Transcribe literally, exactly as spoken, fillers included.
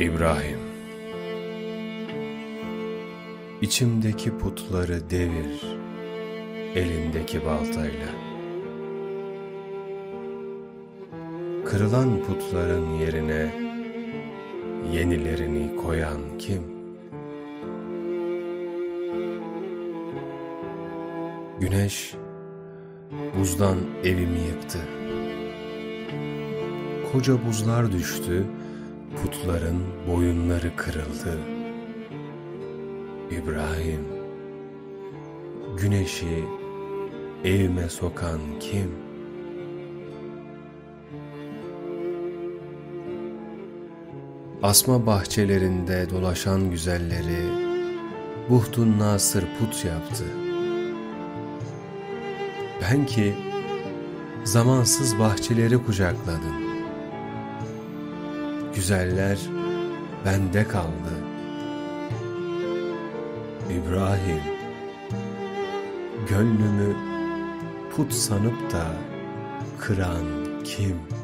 İbrahim, içimdeki putları devir elindeki baltayla. Kırılan putların yerine yenilerini koyan kim? Güneş buzdan evimi yıktı. Koca buzlar düştü, putların boyunları kırıldı. İbrahim, güneşi evime sokan kim? Asma bahçelerinde dolaşan güzelleri Buhtun Nasır put yaptı. Ben ki zamansız bahçeleri kucakladım. Güzeller bende kaldı. İbrahim, gönlümü put sanıp da kıran kim?